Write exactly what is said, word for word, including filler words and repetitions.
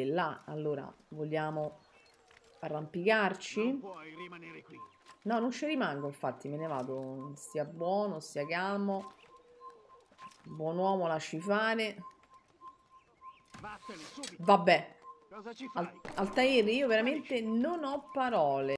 E là, allora, vogliamo arrampicarci? Non puoi rimanere qui. No, non ci rimango, infatti, me ne vado. Stia buono, stia calmo. Buon uomo, lasci fare. Vabbè. Al Altair, io veramente non ho parole.